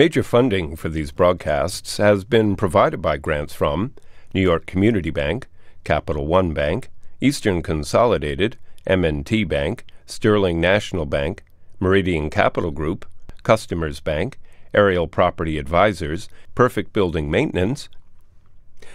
Major funding for these broadcasts has been provided by grants from New York Community Bank, Capital One Bank, Eastern Consolidated, M&T Bank, Sterling National Bank, Meridian Capital Group, Customers Bank, Aerial Property Advisors, Perfect Building Maintenance.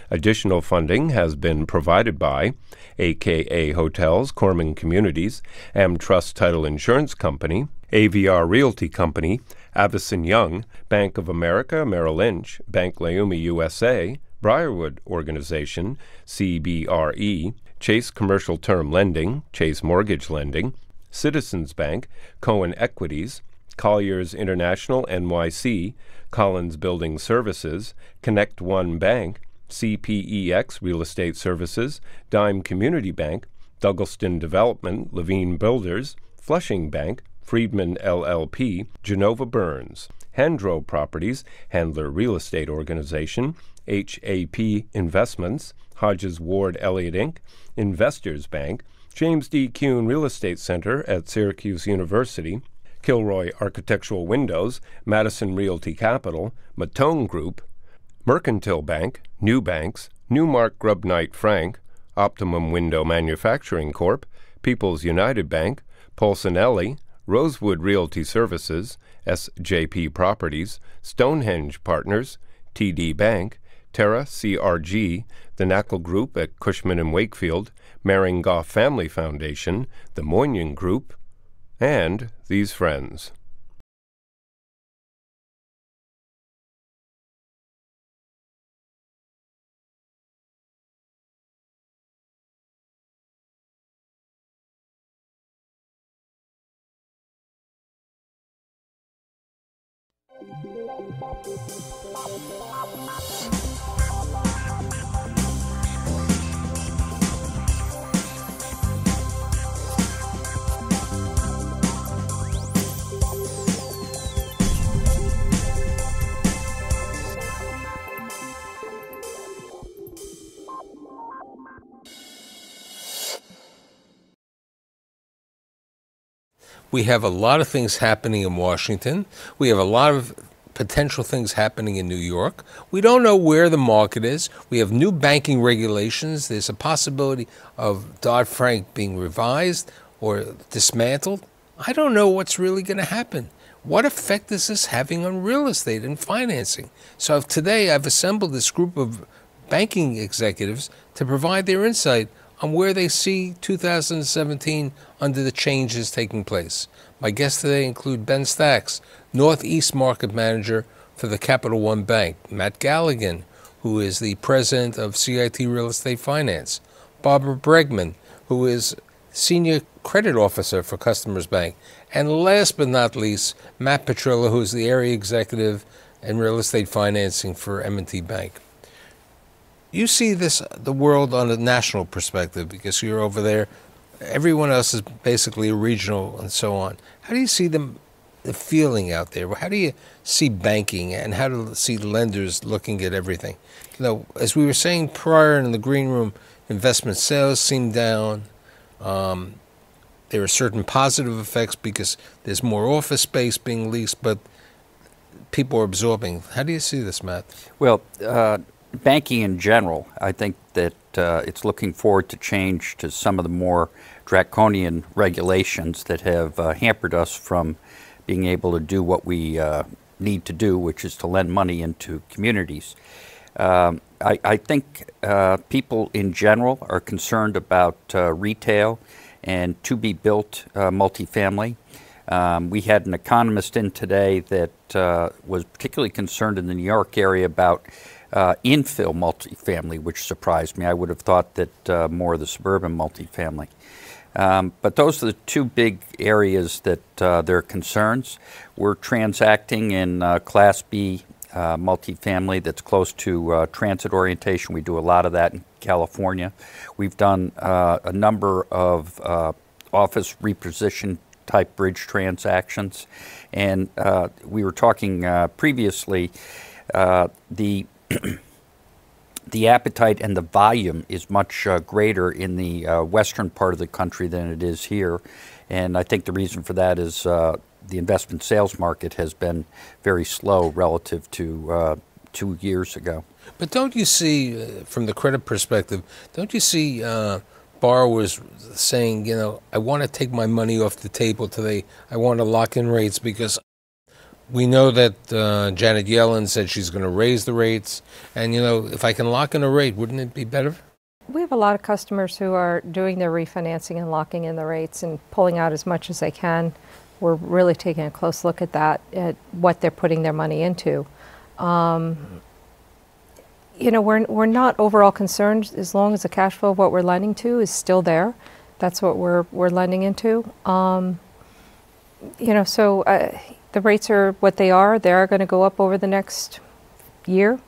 Additional funding has been provided by AKA Hotels, Corman Communities, AmTrust Title Insurance Company, AVR Realty Company, Avison Young, Bank of America, Merrill Lynch, Bank Leumi USA, Briarwood Organization, CBRE, Chase Commercial Term Lending, Chase Mortgage Lending, Citizens Bank, Cohen Equities, Colliers International NYC, Collins Building Services, Connect One Bank, CPEX Real Estate Services, Dime Community Bank, Douglaston Development, Levine Builders, Flushing Bank, Friedman LLP, Genova Burns, Hendro Properties, Handler Real Estate Organization, HAP Investments, Hodges Ward Elliott Inc., Investors Bank, James D. Kuhn Real Estate Center at Syracuse University, Kilroy Architectural Windows, Madison Realty Capital, Matone Group, Mercantile Bank, New Banks, Newmark Grubb Knight Frank, Optimum Window Manufacturing Corp., People's United Bank, Polsinelli, Rosewood Realty Services, SJP Properties, Stonehenge Partners, TD Bank, Terra CRG, the Knackle Group at Cushman & Wakefield, Maringoff Family Foundation, the Moynihan Group, and these friends. We have a lot of things happening in Washington. We have a lot of potential things happening in New York. We don't know where the market is. We have new banking regulations. There's a possibility of Dodd-Frank being revised or dismantled. I don't know what's really going to happen. What effect is this having on real estate and financing? So today I've assembled this group of banking executives to provide their insight on where they see 2017 under the changes taking place. My guests today include Ben Stacks, Northeast Market Manager for the Capital One Bank, Matt Galligan, who is the President of CIT Real Estate Finance, Barbara Bregman, who is Senior Credit Officer for Customers Bank, and last but not least, Matt Petrula, who is the Area Executive in Real Estate Financing for M&T Bank. You see this, the world on a national perspective, because you're over there. Everyone else is basically regional and so on. How do you see the feeling out there? How do you see banking and how do you see lenders looking at everything? You know, as we were saying prior in the green room, investment sales seem down. There are certain positive effects because there's more office space being leased, but people are absorbing. How do you see this, Matt? Well, banking in general, I think that it's looking forward to change to some of the more draconian regulations that have hampered us from being able to do what we need to do, which is to lend money into communities. I think people in general are concerned about retail and to-be-built multifamily. We had an economist in today that was particularly concerned in the New York area about infill multifamily, which surprised me. I would have thought that more of the suburban multifamily. But those are the two big areas that there are concerns. We're transacting in Class B multifamily that's close to transit orientation. We do a lot of that in California. We've done a number of office reposition type bridge transactions. And we were talking previously, the appetite and the volume is much greater in the western part of the country than it is here. And I think the reason for that is the investment sales market has been very slow relative to 2 years ago. But don't you see, from the credit perspective, don't you see borrowers saying, you know, I want to take my money off the table today. I want to lock in rates because we know that Janet Yellen said she's going to raise the rates. And, you know, if I can lock in a rate, wouldn't it be better? We have a lot of customers who are doing their refinancing and locking in the rates and pulling out as much as they can. We're really taking a close look at that, at what they're putting their money into. You know, we're not overall concerned as long as the cash flow of what we're lending to is still there. That's what we're lending into. You know, so the rates are what they are. They are going to go up over the next year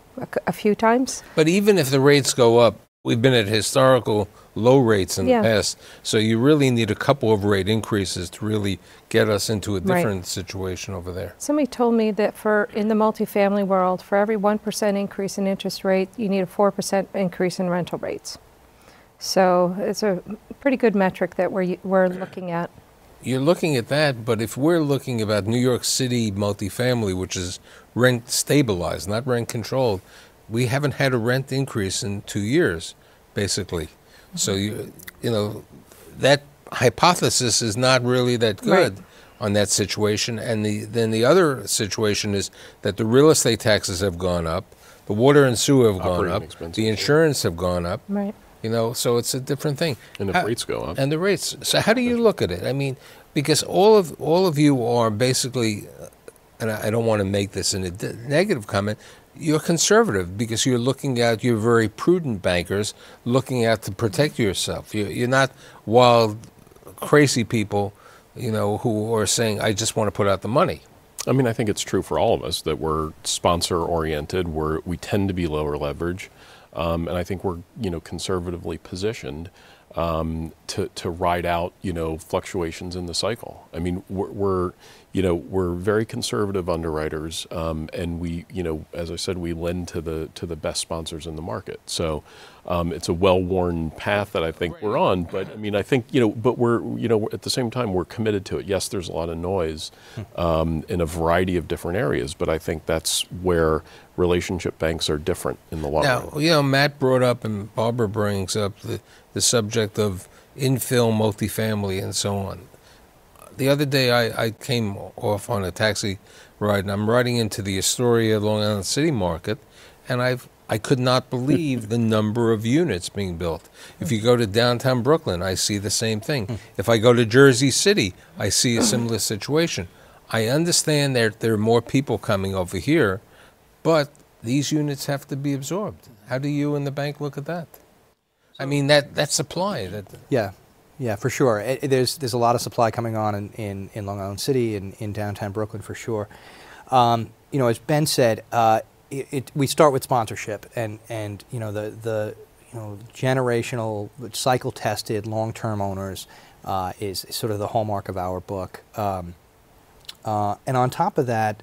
a few times. But even if the rates go up, we've been at historical low rates in the past. So you really need a couple of rate increases to really get us into a different situation over there. Somebody told me that in the multifamily world, for every 1% increase in interest rate, you need a 4% increase in rental rates. So it's a pretty good metric that we're looking at. You're looking at that, but if we're looking about New York City multifamily, which is rent stabilized, not rent controlled, we haven't had a rent increase in 2 years, basically. So, you know, that hypothesis is not really that good on that situation. And then the other situation is that the real estate taxes have gone up, the water and sewer have gone up, the insurance have gone up. Right. You know, so it's a different thing. And the rates go up. And the rates. So how do you look at it? I mean, because all of you are basically, and I don't want to make this a negative comment, you're conservative because you're looking out, you're very prudent bankers looking out to protect yourself. You're not wild, crazy people, you know, who are saying, I just want to put out the money. I mean, I think it's true for all of us that we're sponsor-oriented. We tend to be lower leverage. And I think we're, you know, conservatively positioned to ride out, you know, fluctuations in the cycle. I mean, we're very conservative underwriters, and we, you know, as I said, we lend to the best sponsors in the market. So it's a well-worn path that I think we're on. But I mean, I think, you know, but we're, you know, at the same time, we're committed to it. Yes, there's a lot of noise in a variety of different areas, but I think that's where relationship banks are different in the long run. Now, you know, Matt brought up and Barbara brings up the subject of infill multifamily and so on. The other day I came off on a taxi ride and I'm riding into the Astoria, Long Island City market, and I could not believe the number of units being built. If you go to downtown Brooklyn, I see the same thing. If I go to Jersey City, I see a similar situation. I understand that there are more people coming over here, but these units have to be absorbed. How do you and the bank look at that? I mean, that supply. Yeah, for sure. There's a lot of supply coming on in Long Island City and in downtown Brooklyn, for sure. You know, as Ben said, we start with sponsorship and you know the generational, cycle-tested, long-term owners is sort of the hallmark of our book. And on top of that,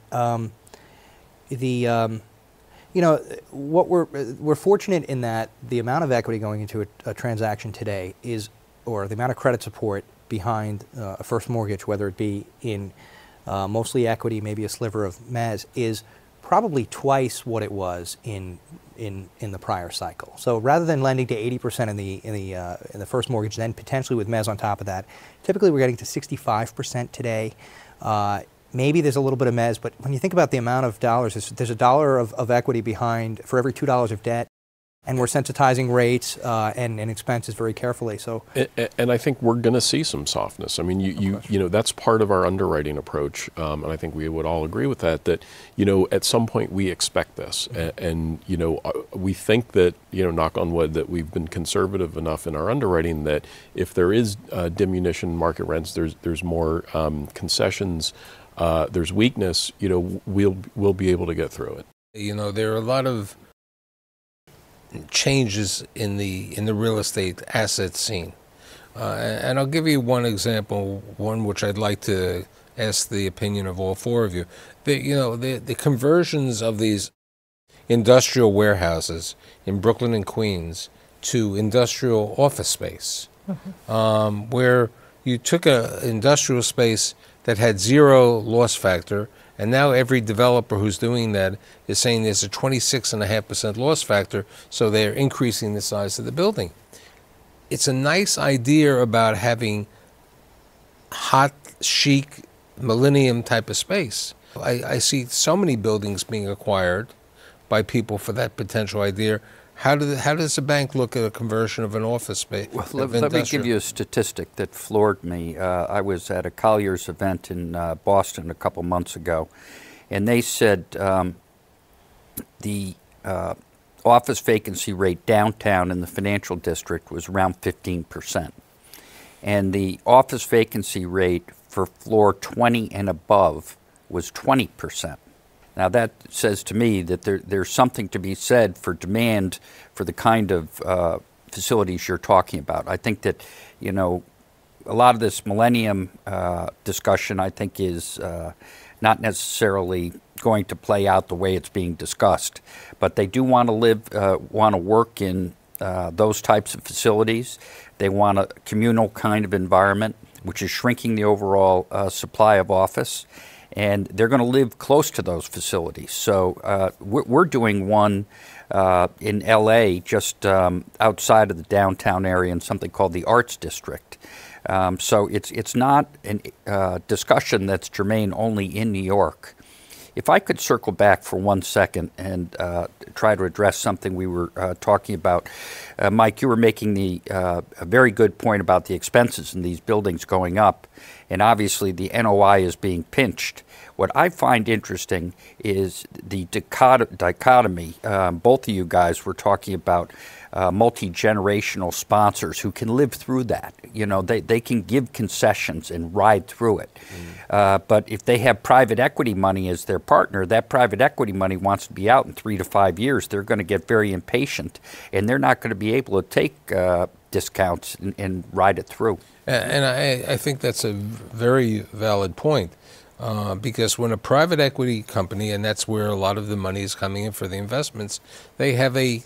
you know, what we're fortunate in that the amount of equity going into a transaction today is, or the amount of credit support behind a first mortgage, whether it be in mostly equity, maybe a sliver of mezz, is probably twice what it was in the prior cycle. So rather than lending to 80% in the first mortgage, then potentially with mezz on top of that, typically we're getting to 65% today. Maybe there's a little bit of mezz, but when you think about the amount of dollars, there's a dollar of equity behind for every $2 of debt. And we're sensitizing rates and expenses very carefully. So, and I think we're going to see some softness. I mean, you know, that's part of our underwriting approach, and I think we would all agree with that. That, you know, at some point we expect this, and you know, we think that, you know, knock on wood, that we've been conservative enough in our underwriting that if there is diminution in market rents, there's more concessions, there's weakness. You know, we'll be able to get through it. You know, there are a lot of changes in the real estate asset scene. And I'll give you one example, one which I'd like to ask the opinion of all four of you. You know, the conversions of these industrial warehouses in Brooklyn and Queens to industrial office space, where you took an industrial space that had zero loss factor, and now every developer who's doing that is saying there's a 26.5% loss factor, so they're increasing the size of the building. It's a nice idea about having hot, chic, millennium type of space. I see so many buildings being acquired by people for that potential idea. How does a bank look at a conversion of an office space? Well, let me give you a statistic that floored me. I was at a Colliers event in Boston a couple months ago, and they said the office vacancy rate downtown in the financial district was around 15%. And the office vacancy rate for floor 20 and above was 20%. Now that says to me that there's something to be said for demand for the kind of facilities you're talking about. I think that, you know, a lot of this millennium discussion, I think, is not necessarily going to play out the way it's being discussed. But they do want to live, want to work in those types of facilities. They want a communal kind of environment, which is shrinking the overall supply of office. And they're going to live close to those facilities. So we're doing one in LA just outside of the downtown area in something called the Arts District. So it's not a discussion that's germane only in New York. If I could circle back for 1 second and try to address something we were talking about. Mike, you were making a very good point about the expenses in these buildings going up, and obviously the NOI is being pinched. What I find interesting is the dichotomy. Both of you guys were talking about multi-generational sponsors who can live through that. You know, they can give concessions and ride through it. But if they have private equity money as their partner, that private equity money wants to be out in 3 to 5 years. They're going to get very impatient, and they're not going to be able to take discounts and ride it through. And I think that's a very valid point. Because when a private equity company, and that's where a lot of the money is coming in for the investments, they have a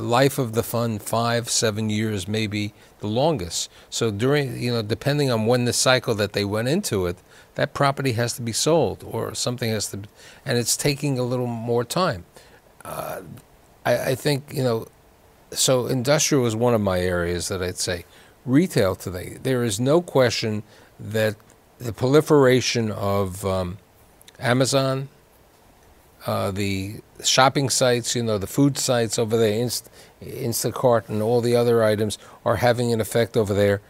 life of the fund 5, 7 years, maybe the longest. So during, you know, depending on when the cycle that they went into it, that property has to be sold or something has to, and it's taking a little more time. I think, you know, so industrial is one of my areas that I'd say. Retail today, there is no question that the proliferation of Amazon, the shopping sites, you know, the food sites over there, Instacart and all the other items are having an effect over there.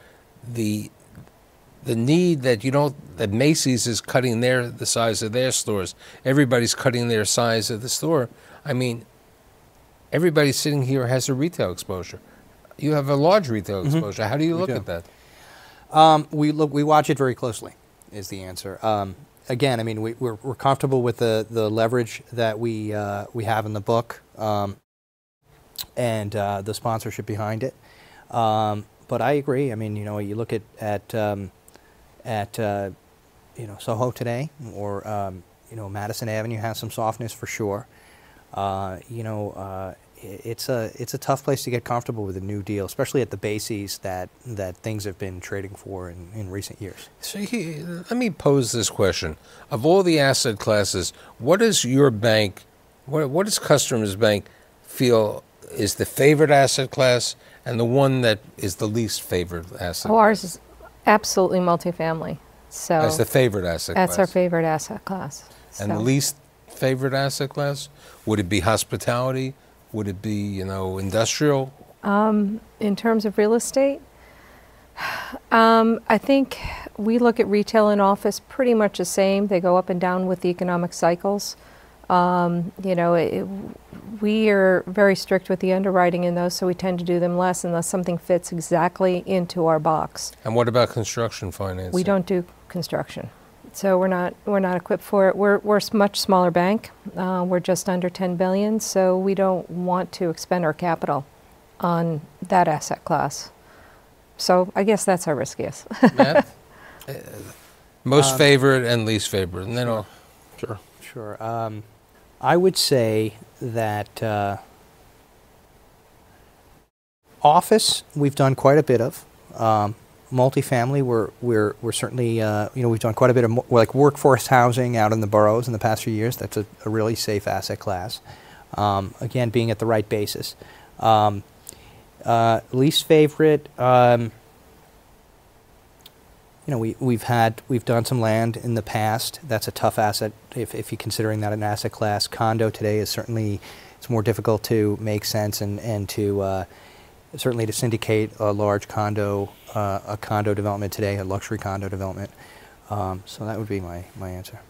The need that you don't, that Macy's is cutting the size of their stores. Everybody's cutting their size of the store. I mean, everybody sitting here has a retail exposure. You have a large retail exposure. How do you look at that? We watch it very closely is the answer. Again, I mean, we're comfortable with the leverage that we have in the book and the sponsorship behind it. But I agree. I mean, you know, you look at you know, SoHo today, or you know, Madison Avenue has some softness for sure. You know, it's a tough place to get comfortable with a new deal, especially at the bases that things have been trading for in recent years. So let me pose this question. Of all the asset classes, what is your bank, what does Customers Bank feel is the favorite asset class and the one that is the least favored asset class? Ours is absolutely multifamily. So that's the favorite asset class. That's our favorite asset class. And the least favorite asset class? Would it be hospitality? Would it be, you know, industrial? In terms of real estate, I think we look at retail and office pretty much the same. They go up and down with the economic cycles. You know, we are very strict with the underwriting in those, so we tend to do them less unless something fits exactly into our box. And what about construction financing? We don't do construction. So we're not equipped for it. We're a much smaller bank. We're just under $10 billion, so we don't want to expend our capital on that asset class. So I guess that's our riskiest. Matt? Most favorite and least favorite, and then I'll... Sure. I would say that office we've done quite a bit of. multifamily, we're certainly we've done quite a bit of like workforce housing out in the boroughs in the past few years. That's a really safe asset class. Again, being at the right basis. Least favorite. We've done some land in the past. That's a tough asset if you're considering that an asset class. Condo today is certainly, it's more difficult to make sense and to certainly to syndicate a large condo development today, a luxury condo development. So that would be my answer.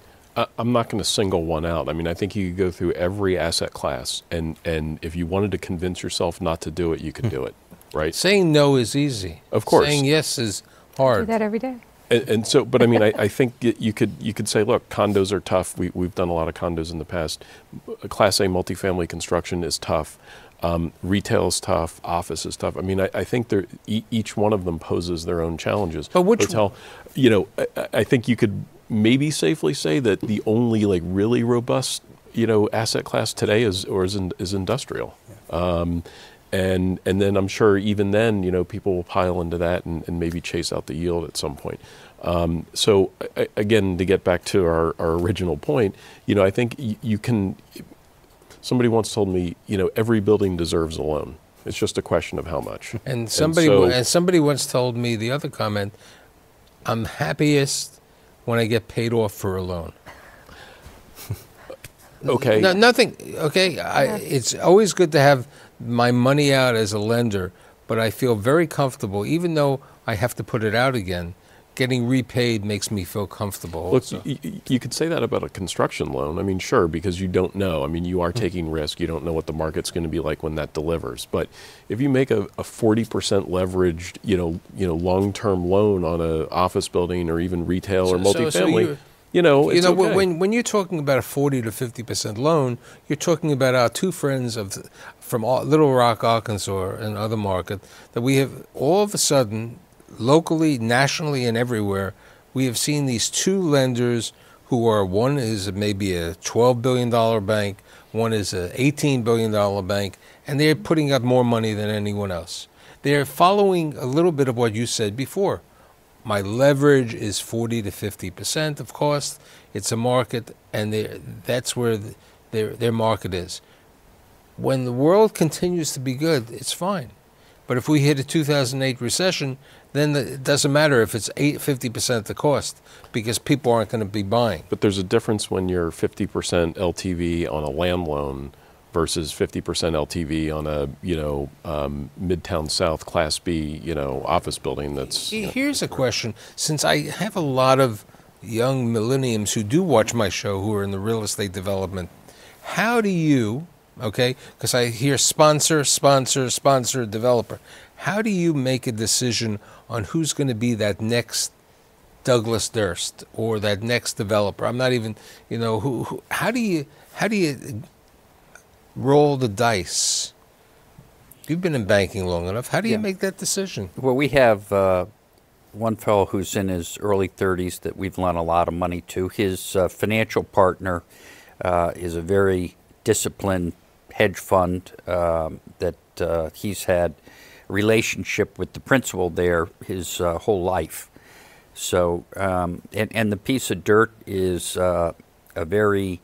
I'm not going to single one out. I mean, I think you could go through every asset class, and if you wanted to convince yourself not to do it, you could do it, right? Saying no is easy. Of course. Saying yes is hard. I do that every day. And so, but I mean, I think you could say, look, condos are tough. We've done a lot of condos in the past. Class A multifamily construction is tough. Retail is tough. Office is tough. I mean, I think each one of them poses their own challenges. But which hotel, I think you could maybe safely say that the only like really robust asset class today is industrial. Yeah. And then I'm sure even then, people will pile into that and maybe chase out the yield at some point. So again, to get back to our original point, I think you can, somebody once told me, every building deserves a loan. It's just a question of how much. And somebody once told me the other comment, I'm happiest when I get paid off for a loan. Okay. No, nothing. Okay. It's always good to have my money out as a lender, but I feel very comfortable, even though I have to put it out again. Getting repaid makes me feel comfortable. Look, you could say that about a construction loan. I mean, sure, because you don't know. I mean, you are taking risk. You don't know what the market's going to be like when that delivers. But if you make a 40% leveraged, long-term loan on an office building or even retail or multifamily, okay. When you're talking about a 40 to 50% loan, you're talking about our two friends from Little Rock, Arkansas, and other market that we have all of a sudden, locally, nationally, and everywhere, we have seen these two lenders who are, one is maybe a $12 billion bank, one is an $18 billion bank, and they're putting up more money than anyone else. They're following a little bit of what you said before. My leverage is 40 to 50% of cost. It's a market, and that's where their market is. When the world continues to be good, it's fine. But if we hit a 2008 recession, then it doesn't matter if it's 50% the cost, because people aren't going to be buying. But there's a difference when you're 50% LTV on a land loan versus 50% LTV on a Midtown South Class B office building. That's here's a question. Since I have a lot of young millennials who do watch my show who are in the real estate development, how do you? Okay, because I hear sponsor, developer. How do you make a decision on who's going to be that next Douglas Durst or that next developer? I'm not even who. How do you roll the dice? You've been in banking long enough. How do you make that decision? Well, we have one fellow who's in his early 30s that we've lent a lot of money to. His financial partner is a very disciplined hedge fund that he's had a relationship with the principal there his whole life. So, and the piece of dirt is a very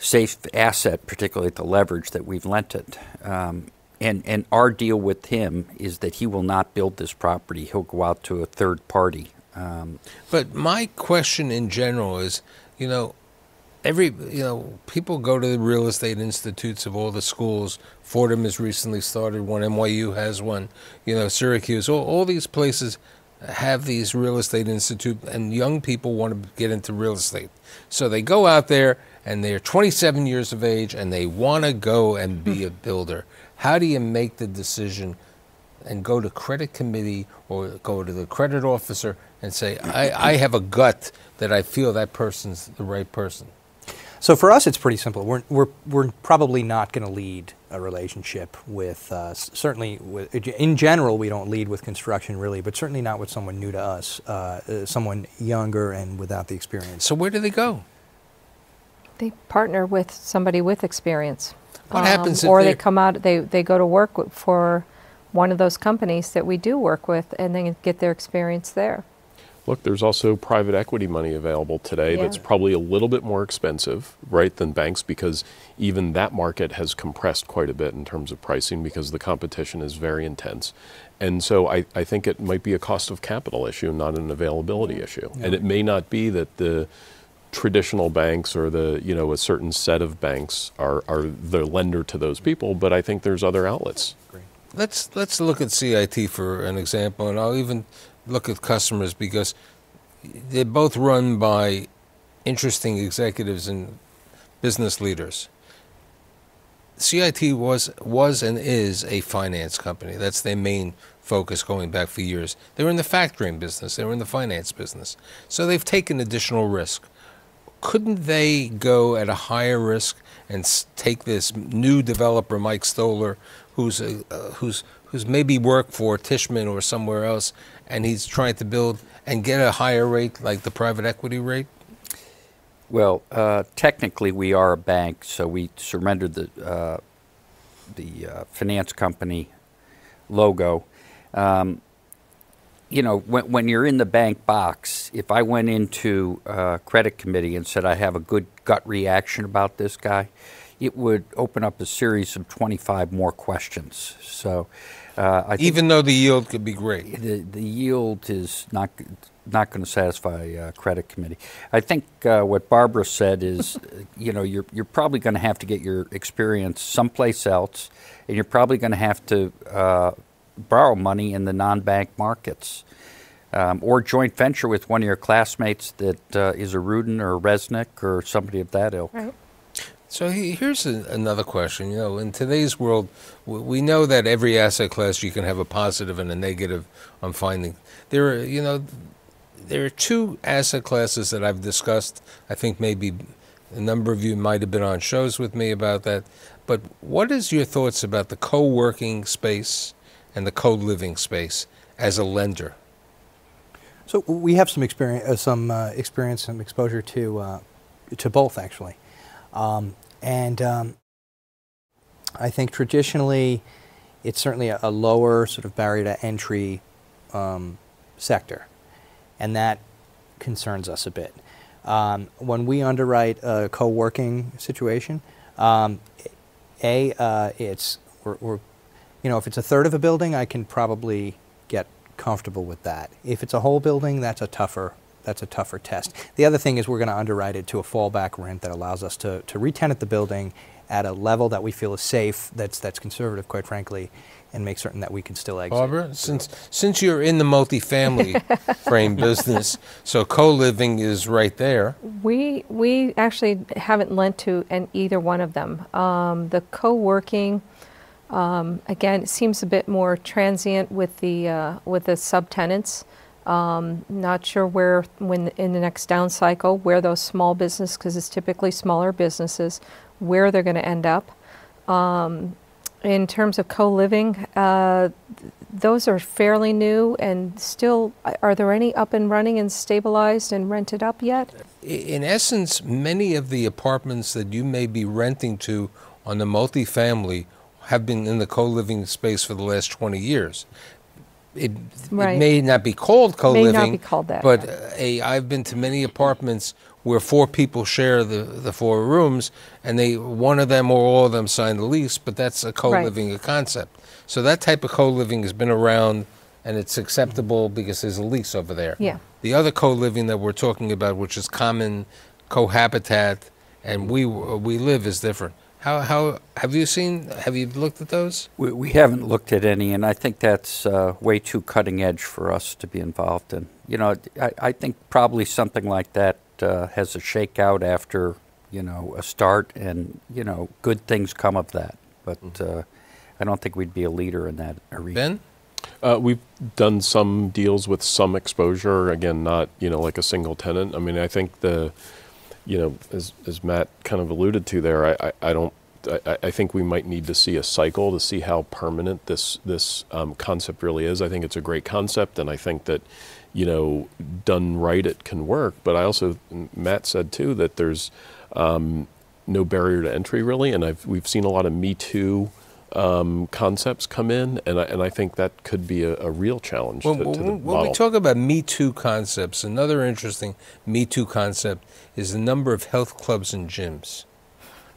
safe asset, particularly at the leverage that we've lent it. And our deal with him is that he will not build this property. He'll go out to a third party. But my question in general is, people go to the real estate institutes of all the schools. Fordham has recently started one. NYU has one. Syracuse. All these places have these real estate institutes, and young people want to get into real estate. So they go out there, and they're 27 years of age, and they want to go and be a builder. How do you make the decision and go to credit committee or go to the credit officer and say, I have a gut that I feel that person's the right person? So for us, it's pretty simple. We're probably not going to lead a relationship with in general, we don't lead with construction really, but certainly not with someone new to us, someone younger and without the experience. So where do they go? They partner with somebody with experience. What happens if they come out? They go to work for one of those companies that we do work with and then get their experience there. Look, there's also private equity money available today that's probably a little bit more expensive, right, than banks, because even that market has compressed quite a bit in terms of pricing because the competition is very intense. And so I think it might be a cost of capital issue, not an availability issue. Yeah. And it may not be that the traditional banks or the, you know, a certain set of banks are the lender to those people, but I think there's other outlets. Great. Let's look at CIT for an example, and I'll even look at Customers, because they're both run by interesting executives and business leaders. CIT was and is a finance company. That's their main focus going back for years. They were in the factoring business. They were in the finance business. So they've taken additional risk. Couldn't they go at a higher risk and take this new developer, Mike Stoller, who's maybe worked for Tishman or somewhere else, and he's trying to build and get a higher rate, like the private equity rate? Well, technically we are a bank, so we surrendered the finance company logo. You know, when you're in the bank box, if I went into credit committee and said I have a good gut reaction about this guy, it would open up a series of 25 more questions. So, I think even though the yield could be great, the yield is not going to satisfy credit committee. I think what Barbara said is, you know, you're probably going to have to get your experience someplace else, and you're probably going to have to borrow money in the non-bank markets, or joint venture with one of your classmates that is a Rudin or a Resnick or somebody of that ilk. Right. So here's another question. You know, in today's world, we know that every asset class you can have a positive and a negative on finding. There are two asset classes that I've discussed. I think maybe a number of you might have been on shows with me about that. But what is your thoughts about the co-working space and the co-living space as a lender? So we have some experience, some exposure to both, actually. I think traditionally it's certainly a lower sort of barrier to entry sector, and that concerns us a bit. When we underwrite a co-working situation, you know, if it's a third of a building, I can probably get comfortable with that. If it's a whole building, that's a tougher test. The other thing is we're going to underwrite it to a fallback rent that allows us to re-tenant the building at a level that we feel is safe, that's conservative, quite frankly, and make certain that we can still exit. Barbara, since you're in the multifamily frame business, so co-living is right there. We actually haven't lent to either one of them. The co-working, again, it seems a bit more transient with the subtenants. Not sure when in the next down cycle, where those small businesses, because it's typically smaller businesses, where they're going to end up. In terms of co-living, those are fairly new and still, are there any up and running and stabilized and rented up yet? In essence, many of the apartments that you may be renting to on the multifamily have been in the co-living space for the last 20 years. It may not be called co-living, but I've been to many apartments where four people share the four rooms, and one of them or all of them sign the lease, but that's a co-living concept. So that type of co-living has been around, and it's acceptable because there's a lease over there. Yeah. The other co-living that we're talking about, which is common cohabitat, and we live, is different. How have you looked at those? We haven't looked at any, and I think that's way too cutting edge for us to be involved in. You know, I think probably something like that has a shakeout after, you know, a start, and, you know, good things come of that. But I don't think we'd be a leader in that arena. Ben? We've done some deals with some exposure, again, not, you know, like a single tenant. I mean, I think you know, as Matt kind of alluded to there, I think we might need to see a cycle to see how permanent this concept really is. I think it's a great concept, and I think that, you know, done right, it can work. But I also, Matt said too, that there's no barrier to entry really, and we've seen a lot of Me Too concepts come in, and I think that could be a real challenge to the model. When we talk about Me Too concepts, another interesting Me Too concept is the number of health clubs and gyms.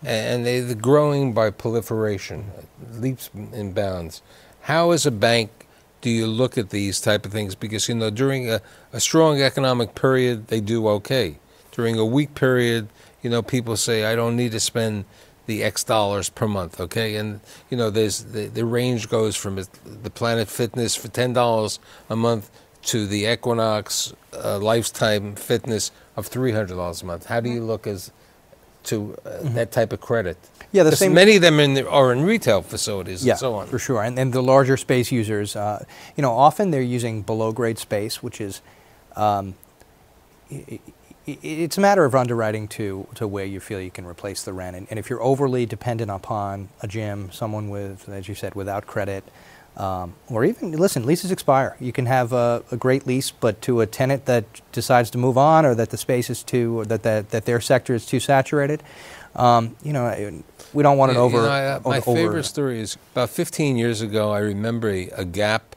And they're growing by proliferation, leaps and bounds. How, as a bank, do you look at these type of things? Because, you know, during a strong economic period, they do okay. During a weak period, you know, people say, I don't need to spend the X dollars per month, okay? And, you know, there's the range goes from the Planet Fitness for $10 a month to the Equinox Lifetime Fitness of $300 a month. How do you look as to that type of credit? Yeah, the same. Many of them are in retail facilities and so on. Yeah, for sure. And the larger space users, you know, often they're using below grade space, which is, it's a matter of underwriting to where you feel you can replace the rent. And if you're overly dependent upon a gym, someone with, as you said, without credit, or even, listen, leases expire. You can have a great lease, but to a tenant that decides to move on, or that the space is too, or that their sector is too saturated, you know, we don't want favorite story is about 15 years ago, I remember a Gap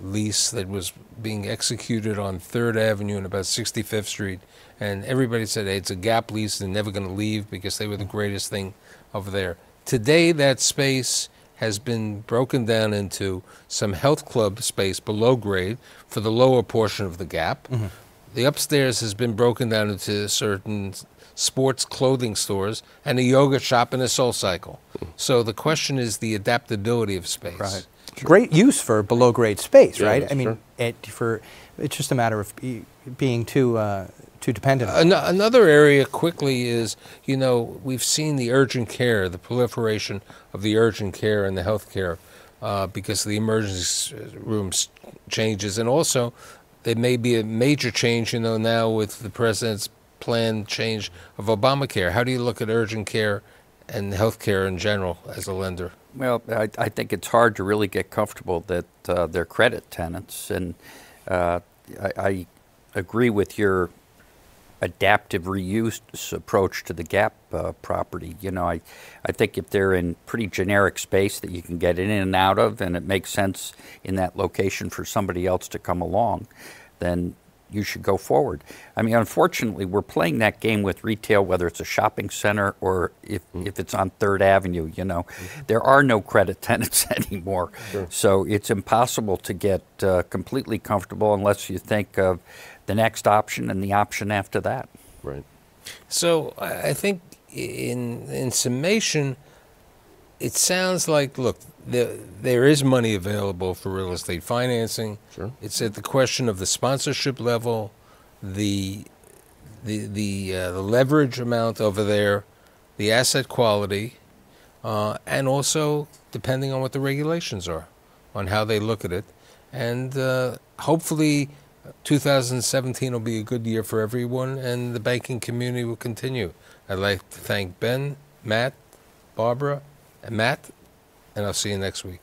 lease that was being executed on 3rd Avenue and about 65th Street. And everybody said, hey, it's a Gap lease. They're never going to leave because they were the greatest thing over there. Today, that space has been broken down into some health club space below grade for the lower portion of the Gap. Mm-hmm. The upstairs has been broken down into certain sports clothing stores and a yoga shop and a Soul Cycle. Mm-hmm. So the question is the adaptability of space. Right. Sure. Great use for below grade space, right? Yeah, I mean, it's just a matter of being too dependent on it. Another area quickly is, you know, we've seen the urgent care, the proliferation of the urgent care and the health care because of the emergency rooms changes. And also, there may be a major change, you know, now with the president's planned change of Obamacare. How do you look at urgent care and health care in general as a lender? Well, I think it's hard to really get comfortable that they're credit tenants, and I agree with your adaptive reuse approach to the Gap property. You know, I think if they're in pretty generic space that you can get in and out of, and it makes sense in that location for somebody else to come along, then you should go forward. I mean, unfortunately, we're playing that game with retail, whether it's a shopping center or if it's on 3rd Avenue, you know. There are no credit tenants anymore. Sure. So it's impossible to get completely comfortable unless you think of the next option and the option after that. Right. So I think in summation, it sounds like, look, there is money available for real estate financing. Sure. It's at the question of the sponsorship level, the leverage amount over there, the asset quality, and also depending on what the regulations are, on how they look at it. And hopefully 2017 will be a good year for everyone, and the banking community will continue. I'd like to thank Ben, Matt, Barbara, and Matt, and I'll see you next week.